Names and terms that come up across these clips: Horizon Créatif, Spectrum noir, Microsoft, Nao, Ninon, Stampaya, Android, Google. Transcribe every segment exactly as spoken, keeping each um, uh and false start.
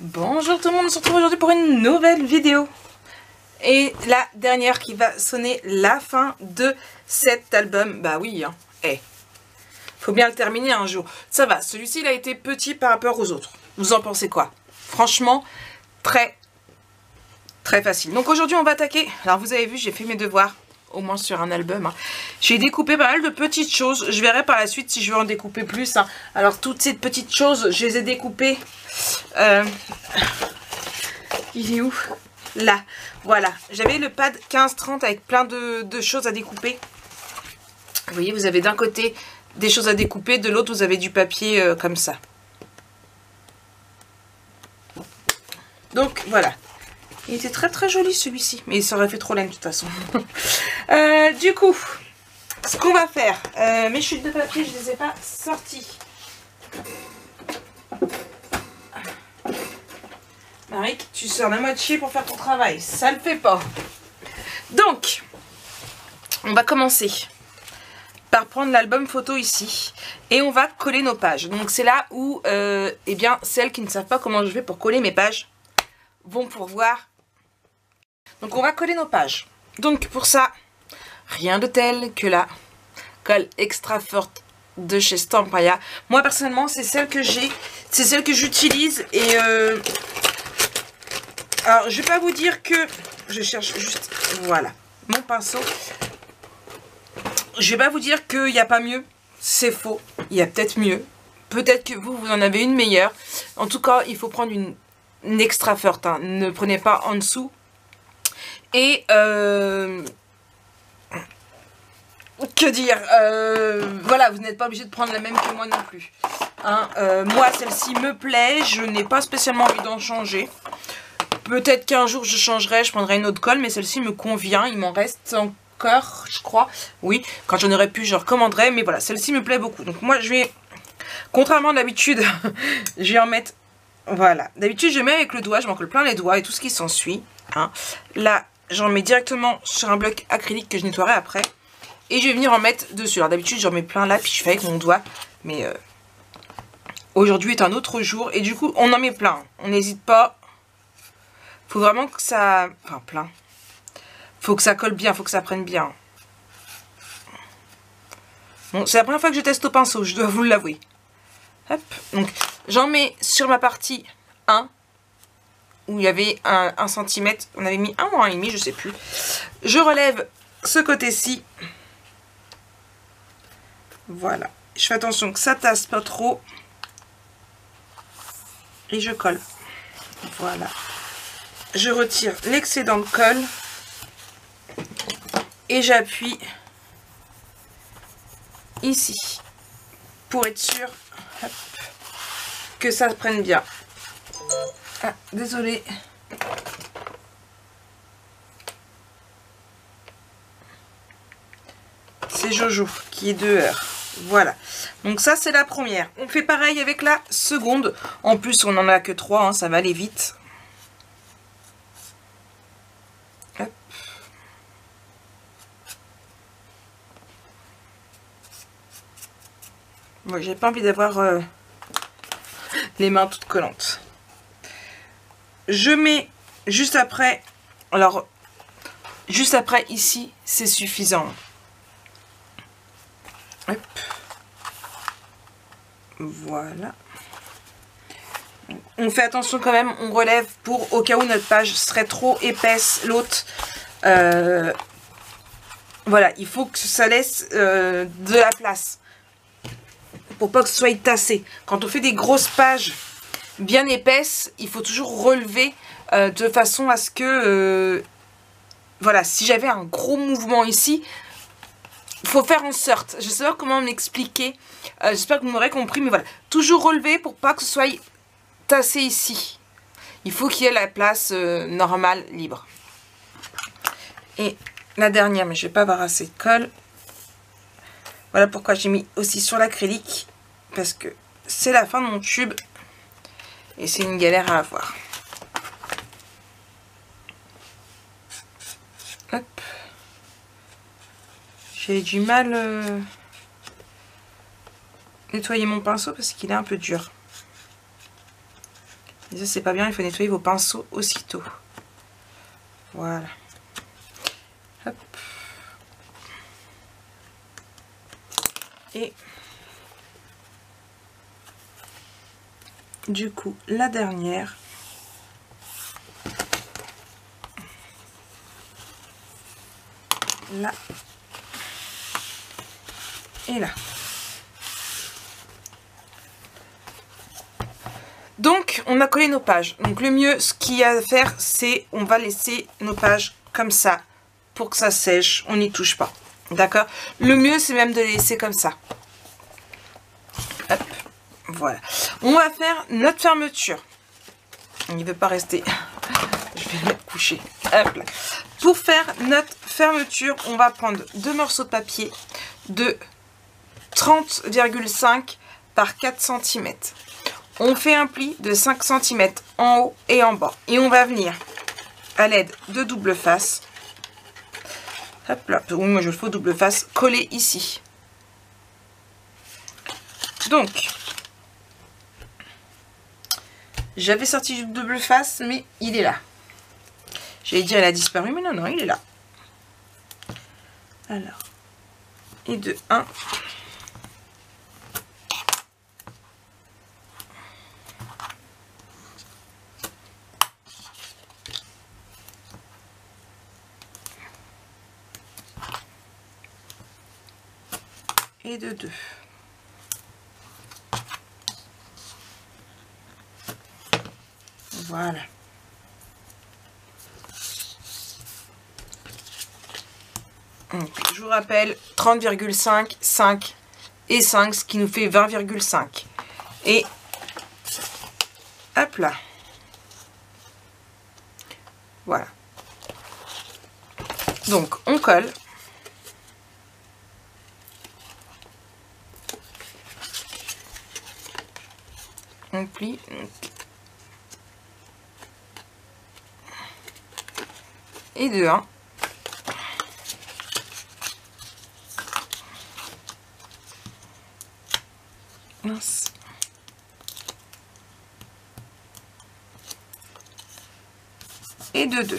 Bonjour tout le monde, on se retrouve aujourd'hui pour une nouvelle vidéo et la dernière qui va sonner la fin de cet album. Bah oui, hein. Hey. Faut bien le terminer un jour. Ça va, celui-ci il a été petit par rapport aux autres. Vous en pensez quoi? Franchement, très très facile. Donc aujourd'hui on va attaquer. Alors vous avez vu, j'ai fait mes devoirs, au moins sur un album. Hein. J'ai découpé pas mal de petites choses. Je verrai par la suite si je veux en découper plus. Hein. Alors toutes ces petites choses, je les ai découpées. Euh... Il est où? Là. Voilà. J'avais le pad quinze trente avec plein de, de choses à découper. Vous voyez, vous avez d'un côté des choses à découper, de l'autre vous avez du papier euh, comme ça. Donc voilà. Il était très très joli celui-ci, mais il s'aurait fait trop laine de toute façon. euh, du coup, ce qu'on va faire, euh, mes chutes de papier, je ne les ai pas sorties. Marie, tu sors la moitié pour faire ton travail, ça le fait pas. Donc, on va commencer par prendre l'album photo ici et on va coller nos pages. Donc c'est là où, euh, eh bien, celles qui ne savent pas comment je fais pour coller mes pages vont pouvoir. Donc on va coller nos pages. Donc pour ça, rien de tel que la colle extra forte de chez Stampaya. Moi personnellement, c'est celle que j'ai, c'est celle que j'utilise. Et euh... alors je vais pas vous dire que je cherche juste, voilà, mon pinceau. Je vais pas vous dire qu'il n'y a pas mieux. C'est faux. Il y a peut-être mieux. Peut-être que vous vous en avez une meilleure. En tout cas, il faut prendre une, une extra forte. Hein. Ne prenez pas en dessous. Et euh, que dire, euh, voilà, vous n'êtes pas obligé de prendre la même que moi non plus. Hein, euh, moi, celle-ci me plaît, je n'ai pas spécialement envie d'en changer. Peut-être qu'un jour je changerai, je prendrai une autre colle, mais celle-ci me convient. Il m'en reste encore, je crois. Oui, quand j'en aurai plus, je recommanderai. Mais voilà, celle-ci me plaît beaucoup. Donc moi, je vais, contrairement à d'habitude, je vais en mettre. Voilà, d'habitude, je mets avec le doigt, je m'en colle plein les doigts et tout ce qui s'ensuit. Hein. Là, j'en mets directement sur un bloc acrylique que je nettoierai après. Et je vais venir en mettre dessus. Alors d'habitude j'en mets plein là puis je fais avec mon doigt. Mais euh, aujourd'hui est un autre jour. Et du coup on en met plein. On n'hésite pas. Faut vraiment que ça... Enfin plein. Faut que ça colle bien, faut que ça prenne bien. Bon, c'est la première fois que je teste au pinceau, je dois vous l'avouer. Hop. Donc j'en mets sur ma partie un. Où il y avait un, un centimètre, on avait mis un ou un et demi, je sais plus. Je relève ce côté-ci. Voilà. Je fais attention que ça tasse pas trop. Et je colle. Voilà. Je retire l'excédent de colle. Et j'appuie ici. Pour être sûr que ça prenne bien. Ah, désolée. C'est Jojo qui est dehors. Voilà. Donc ça, c'est la première. On fait pareil avec la seconde. En plus, on n'en a que trois. Hein, ça va aller vite. Hop. Bon, j'ai pas envie d'avoir euh, les mains toutes collantes. Je mets juste après, alors juste après ici, c'est suffisant. Hop. Voilà. On fait attention quand même, on relève pour au cas où notre page serait trop épaisse, l'autre. Euh, voilà, il faut que ça laisse euh, de la place pour pas que ce soit tassé. Quand on fait des grosses pages bien épaisse, il faut toujours relever euh, de façon à ce que euh, voilà, si j'avais un gros mouvement ici, il faut faire en sorte, je sais pas comment m'expliquer, euh, j'espère que vous m'aurez compris, mais voilà, toujours relever pour pas que ce soit tassé ici, il faut qu'il y ait la place euh, normale, libre. Et la dernière, mais je vais pas avoir assez de colle, voilà pourquoi j'ai mis aussi sur l'acrylique, parce que c'est la fin de mon tube. Et c'est une galère à avoir. Hop. J'ai du mal à euh, nettoyer mon pinceau parce qu'il est un peu dur. Et ça, c'est pas bien, il faut nettoyer vos pinceaux aussitôt. Voilà. Hop. Et du coup, la dernière. Là. Et là. Donc, on a collé nos pages. Donc, le mieux, ce qu'il y a à faire, c'est on va laisser nos pages comme ça pour que ça sèche. On n'y touche pas. D'accord? Le mieux, c'est même de les laisser comme ça. Hop. Voilà. On va faire notre fermeture. On n'y veut pas rester. Je vais le mettre couché. Hop là. Pour faire notre fermeture, on va prendre deux morceaux de papier de trente virgule cinq par quatre centimètres. On fait un pli de cinq centimètres en haut et en bas. Et on va venir à l'aide de double face. Hop là, oui, moi je le fais double face, coller ici. Donc, j'avais sorti du double face, mais il est là. J'allais dire, il a disparu, mais non, non, il est là. Alors, et de un. Et de deux. Voilà. Donc, je vous rappelle trente virgule cinq, cinq et cinq, ce qui nous fait vingt virgule cinq. Et hop là. Voilà. Donc on colle. On plie. Et de un. Mince. Et de deux.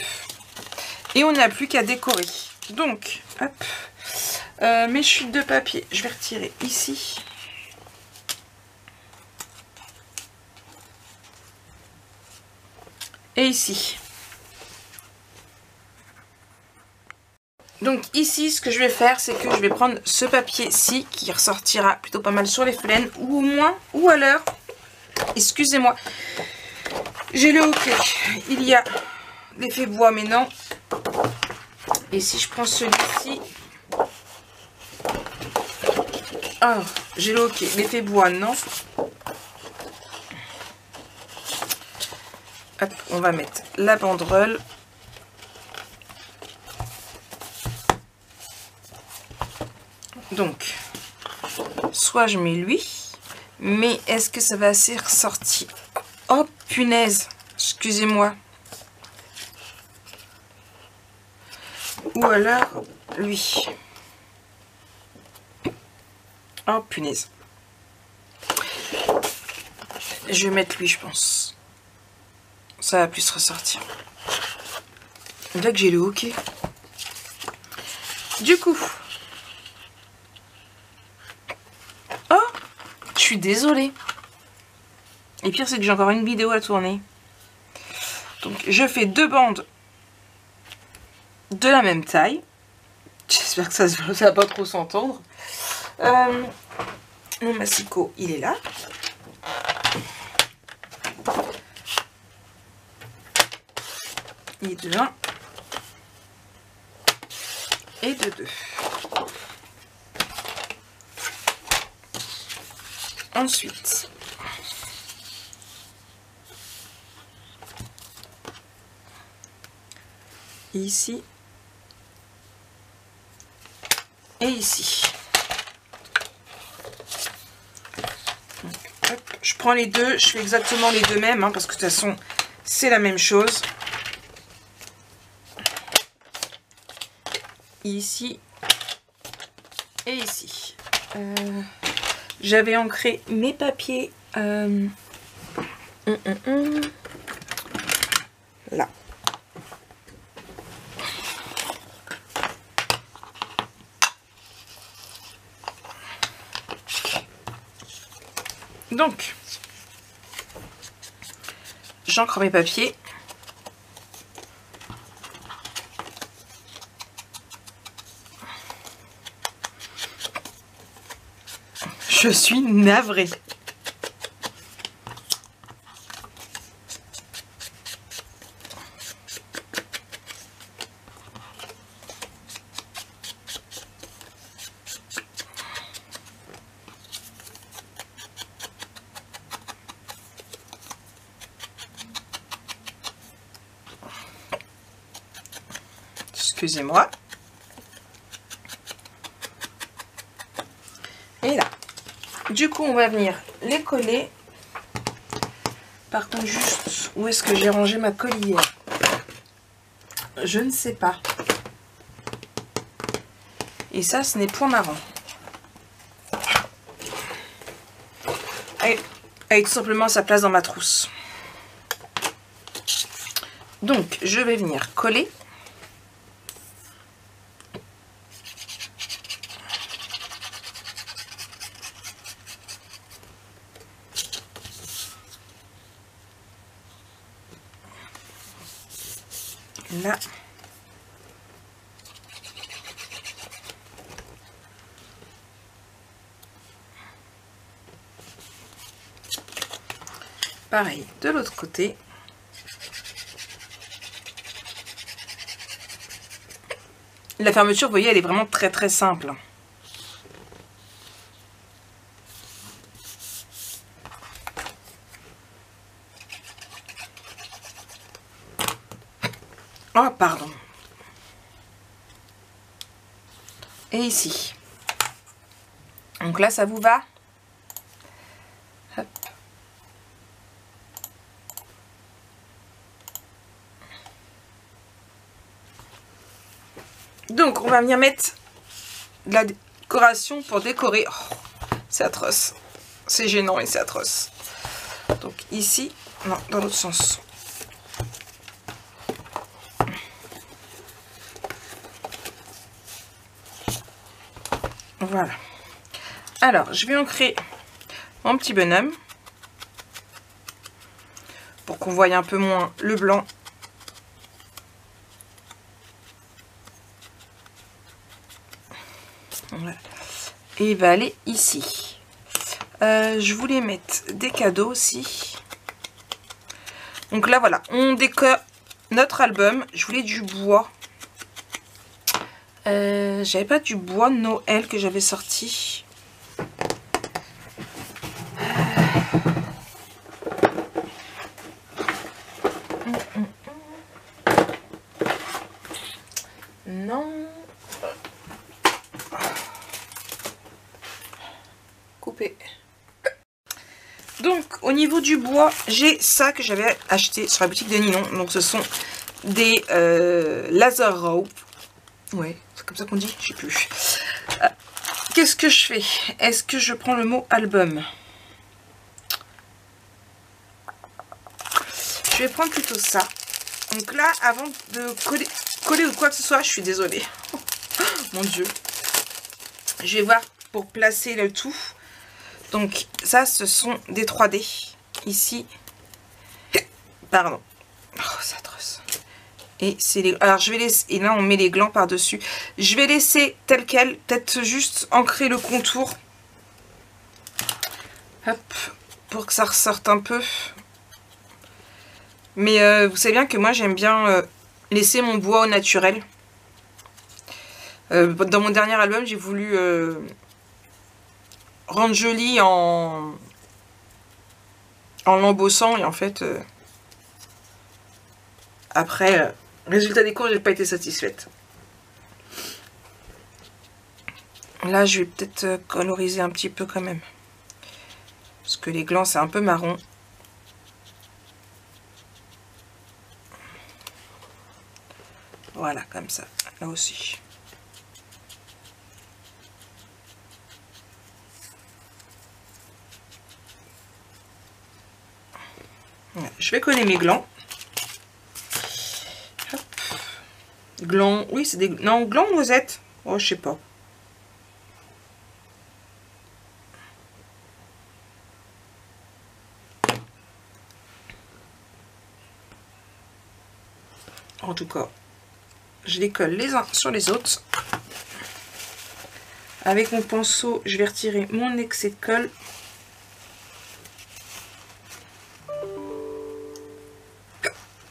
Et on n'a plus qu'à décorer. Donc, hop. Euh, mes chutes de papier, je vais retirer ici. Et ici. Donc ici, ce que je vais faire, c'est que je vais prendre ce papier-ci qui ressortira plutôt pas mal sur les flaines, ou au moins, ou à l'heure. Excusez-moi, j'ai le hockey. Il y a l'effet bois, mais non. Et si je prends celui-ci, ah, j'ai le hockey. L'effet bois, non. Hop, on va mettre la banderole. Donc, soit je mets lui, mais est-ce que ça va assez ressortir? Oh punaise, excusez-moi. Ou alors lui. Oh punaise. Je vais mettre lui, je pense. Ça va plus ressortir. Là que j'ai le hockey. Du coup. Oh, je suis désolée. Et pire, c'est que j'ai encore une vidéo à tourner. Donc, je fais deux bandes de la même taille. J'espère que ça ne va pas trop s'entendre. Euh, mon massicot, il est là. Et de un et de deux. Ensuite, ici et ici. Donc, hop, je prends les deux, je fais exactement les deux mêmes, hein, parce que de toute façon, c'est la même chose. Ici et ici. Euh, j'avais ancré mes papiers. Euh... Mmh, mmh, mmh. là. Donc, j'encre mes papiers. Je suis navrée. Excusez-moi. Et là. Du coup, on va venir les coller. Par contre, juste où est-ce que j'ai rangé ma collière? Je ne sais pas. Et ça, ce n'est point marrant. Avec tout simplement sa place dans ma trousse. Donc, je vais venir coller. Là. Pareil de l'autre côté. La fermeture, vous voyez, elle est vraiment très très simple. Oh, pardon. Et ici. Donc là, ça vous va? Hop. Donc, on va venir mettre de la décoration pour décorer. Oh, c'est atroce. C'est gênant et c'est atroce. Donc ici, non, dans l'autre sens. Voilà. Alors, je vais ancrer mon petit bonhomme pour qu'on voie un peu moins le blanc. Voilà. Et il va aller ici. Euh, je voulais mettre des cadeaux aussi. Donc là, voilà, on décore notre album. Je voulais du bois. Euh, j'avais pas du bois Noël que j'avais sorti. Non. Coupé. Donc au niveau du bois, j'ai ça que j'avais acheté sur la boutique de Ninon. Donc ce sont des euh, laser rope. Ouais. Comme ça qu'on dit, je sais plus. Euh, Qu'est-ce que je fais? Est-ce que je prends le mot album? Je vais prendre plutôt ça. Donc là, avant de coller, coller ou quoi que ce soit, je suis désolée. Mon Dieu. Je vais voir pour placer le tout. Donc ça, ce sont des trois D. Ici. Pardon. Oh, c'est atroce. Et c'est les... Alors je vais laisser... Et là on met les glands par-dessus. Je vais laisser tel quel. Peut-être juste ancrer le contour. Hop. Pour que ça ressorte un peu. Mais euh, vous savez bien que moi j'aime bien euh, laisser mon bois au naturel. Euh, dans mon dernier album, j'ai voulu euh, rendre joli en, en l'embossant. Et en fait... Euh... Après... Euh... Résultat des cours, j'ai pas été satisfaite. Là, je vais peut-être coloriser un petit peu quand même. Parce que les glands, c'est un peu marron. Voilà, comme ça. Là aussi. Je vais coller mes glands. glands. Oui, c'est des... Non, glands noisettes. Oh, je sais pas. En tout cas, je les colle les uns sur les autres. Avec mon pinceau, je vais retirer mon excès de colle.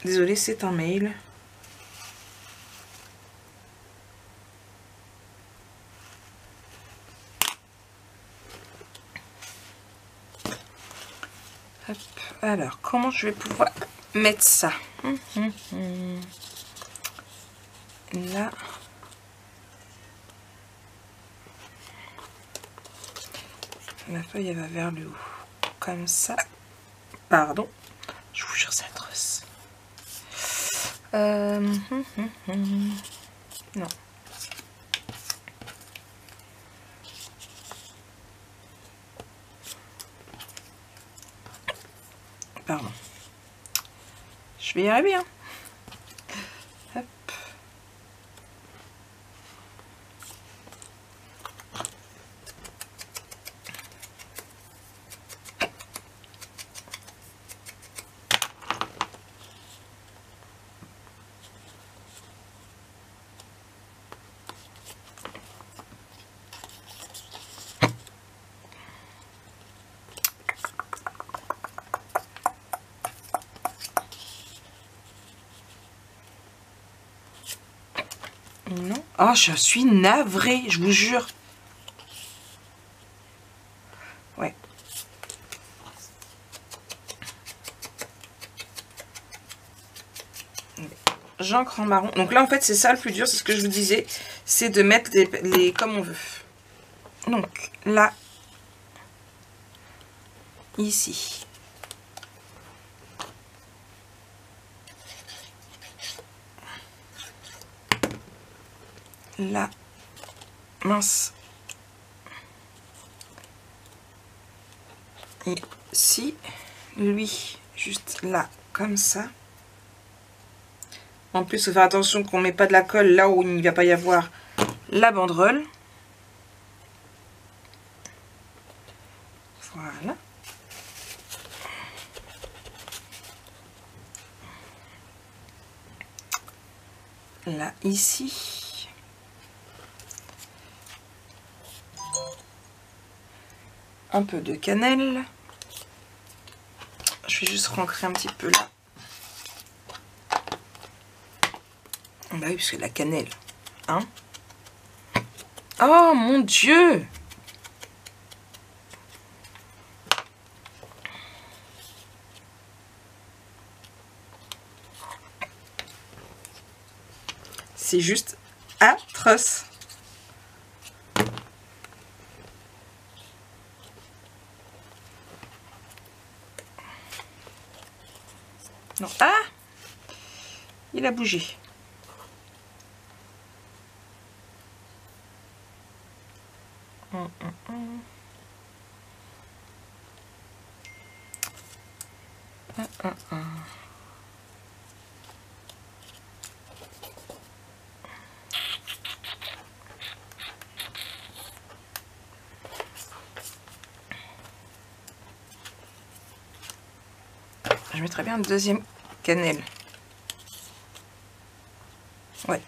Désolée, c'est un mail. Hop. Alors, comment je vais pouvoir mettre ça? Hum, hum, hum. Là. Ma feuille, elle va vers le haut. Comme ça. Pardon. Je vous jure, c'est atroce. Euh, hum, hum, hum. Non. Pardon. Je vais y arriver, hein. Hop. Oh, je suis navrée, je vous jure. Ouais. J'encre en marron. Donc là, en fait, c'est ça le plus dur, c'est ce que je vous disais. C'est de mettre les, les comme on veut. Donc là. Ici. Là, mince, et si lui, juste là, comme ça. En plus, faut faire attention qu'on ne met pas de la colle là où il ne va pas y avoir la banderole. Voilà. Là, ici. Un peu de cannelle. Je vais juste rancrer un petit peu là. Bah oui, parce que la cannelle. Hein? Oh mon Dieu! C'est juste atroce. Non. Ah, il a bougé. Hum, hum, hum. Ah, ah, ah. Je mettrais bien une deuxième cannelle. Ouais.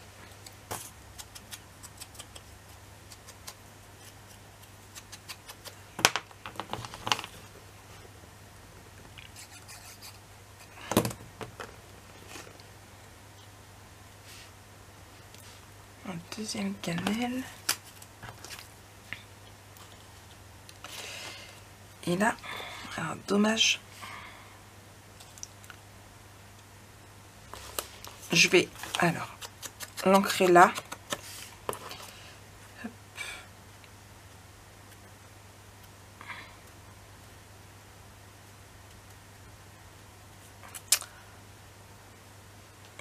Une deuxième cannelle. Et là, alors dommage. Je vais alors l'ancrer là. Hop.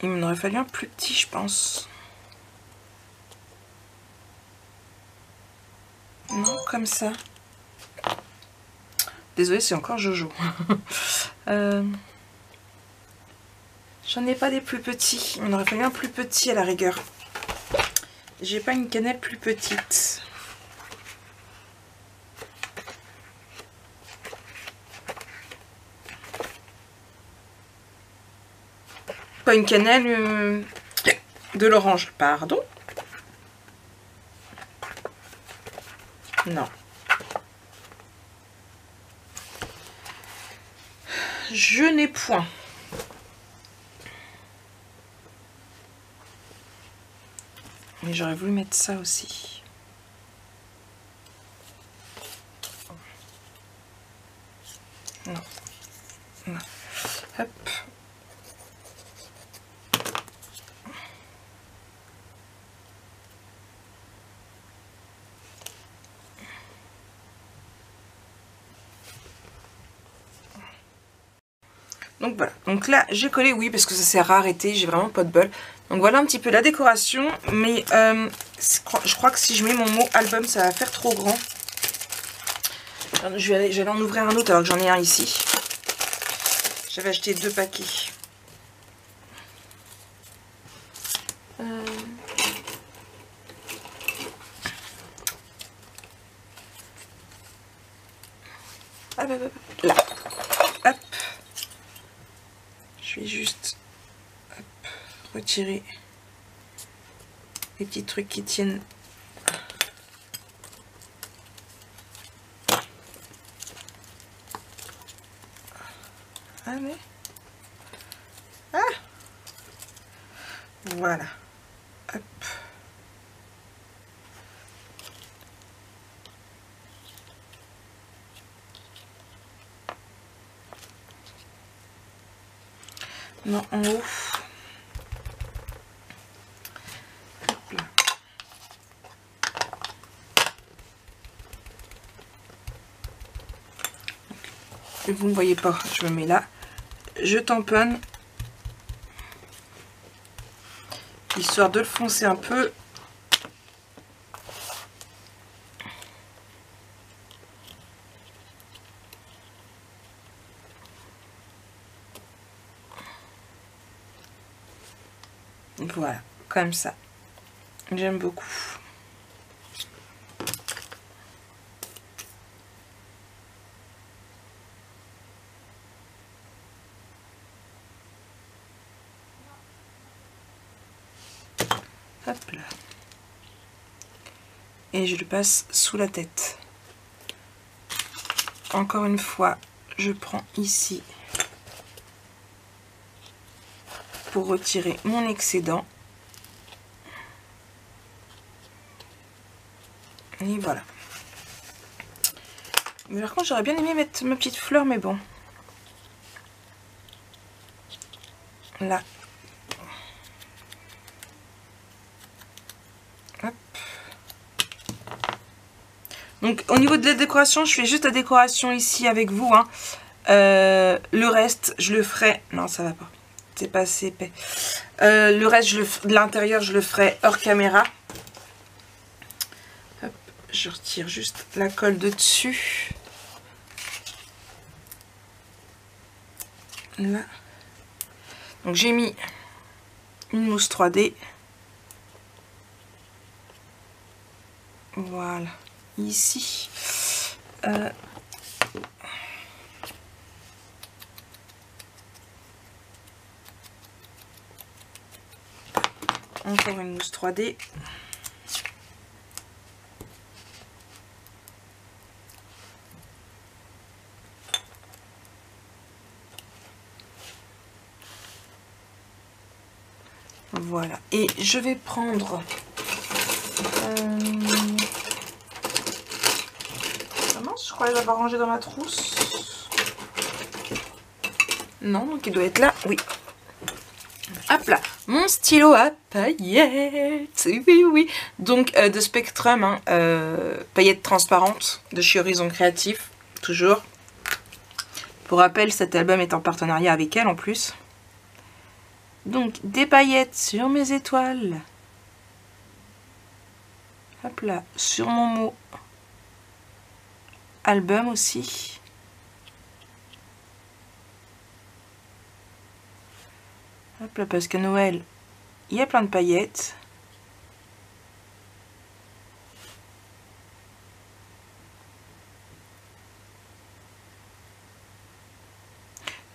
Il m'en aurait fallu un plus petit, je pense. Non, comme ça. Désolée, c'est encore Jojo. euh... J'en ai pas des plus petits. On aurait fallu un plus petit à la rigueur. j'ai pas une canette plus petite. Pas une cannelle, euh, de l'orange, pardon. Non. Je n'ai point. Mais j'aurais voulu mettre ça aussi. Non. Non. Hop. Donc voilà, donc là j'ai collé, oui, parce que ça s'est arrêté, j'ai vraiment pas de bol. Donc voilà un petit peu la décoration, mais euh, je crois que si je mets mon mot album, ça va faire trop grand. Je vais aller, je vais en ouvrir un autre alors que j'en ai un ici. J'avais acheté deux paquets. Euh... Ah bah bah bah. Là. Je vais juste hop, retirer les petits trucs qui tiennent. Ah mais... Ah, voilà. Hop. Non, en haut. Et vous ne voyez pas, je me mets là. Je tamponne. Histoire de le foncer un peu. Voilà, comme ça. J'aime beaucoup. Hop là. Et je le passe sous la tête. Encore une fois, je prends ici pour retirer mon excédent. Et voilà. Mais par contre, j'aurais bien aimé mettre ma petite fleur, mais bon. Là. Hop. Donc, au niveau de la décoration, je fais juste la décoration ici avec vous, hein. Euh, le reste, je le ferai... Non, ça va pas. C'est pas assez épais. Euh, le reste, je le f... de l'intérieur, je le ferai hors caméra. Hop, je retire juste la colle de dessus. Là. Donc j'ai mis une mousse trois D. Voilà. Ici. Euh... Encore une mousse trois D. Voilà. Et je vais prendre... Euh... Ah mince, je croyais l'avoir rangé dans ma trousse. Non, donc il doit être là. Oui. Hop là, mon stylo à paillettes, oui, oui, donc euh, de Spectrum, hein, euh, paillettes transparentes de chez Horizon Créatif, toujours. Pour rappel, cet album est en partenariat avec elle en plus. Donc, des paillettes sur mes étoiles. Hop là, sur mon mot. Album aussi. Hop là, parce qu'à Noël, il y a plein de paillettes.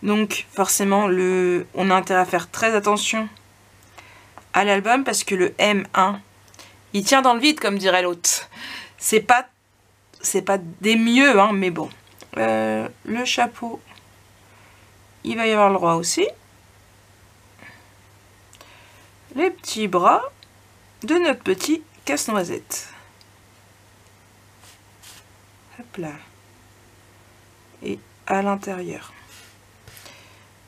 Donc forcément, le... on a intérêt à faire très attention à l'album parce que le M un, il tient dans le vide, comme dirait l'autre. C'est pas, c'est pas des mieux, hein, mais bon. Euh, le chapeau, il va y avoir le roi aussi. Les petits bras de notre petit casse-noisette. Hop là. Et à l'intérieur.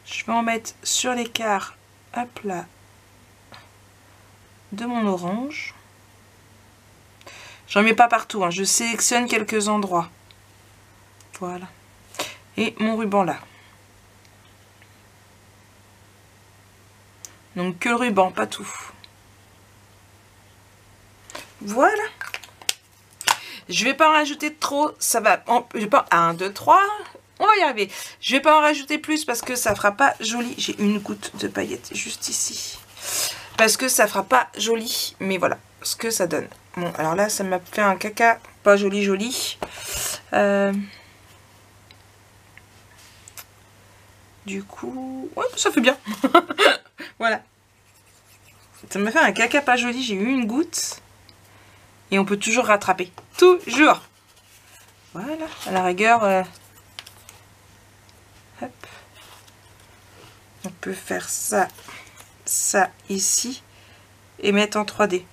Je vais en mettre sur l'écart, hop là, de mon orange. J'en mets pas partout, hein. Je sélectionne quelques endroits. Voilà. Et mon ruban là. Donc que le ruban, pas tout. Voilà. Je vais pas en rajouter trop, ça va... un, deux, trois... On va y arriver. Je vais pas en rajouter plus parce que ça fera pas joli. J'ai une goutte de paillettes juste ici. Parce que ça fera pas joli. Mais voilà ce que ça donne. Bon, alors là, ça m'a fait un caca. Pas joli, joli. Euh... Du coup... Ouais, ça fait bien. Voilà. Ça m'a fait un caca pas joli. J'ai eu une goutte. Et on peut toujours rattraper. Toujours. Voilà. À la rigueur... Euh... Hop. On peut faire ça, ça ici et mettre en trois D.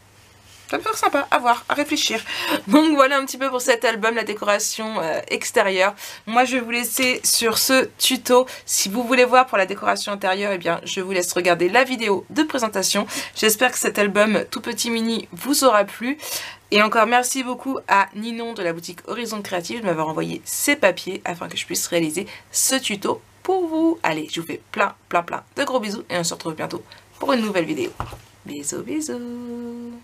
Ça peut faire sympa, à voir, à réfléchir. Donc voilà un petit peu pour cet album, la décoration euh, extérieure. Moi je vais vous laisser sur ce tuto. Si vous voulez voir pour la décoration intérieure, eh bien je vous laisse regarder la vidéo de présentation. J'espère que cet album tout petit mini vous aura plu. Et encore merci beaucoup à Ninon de la boutique Horizon Créatif de m'avoir envoyé ses papiers afin que je puisse réaliser ce tuto pour vous. Allez, je vous fais plein, plein, plein de gros bisous et on se retrouve bientôt pour une nouvelle vidéo. Bisous, bisous.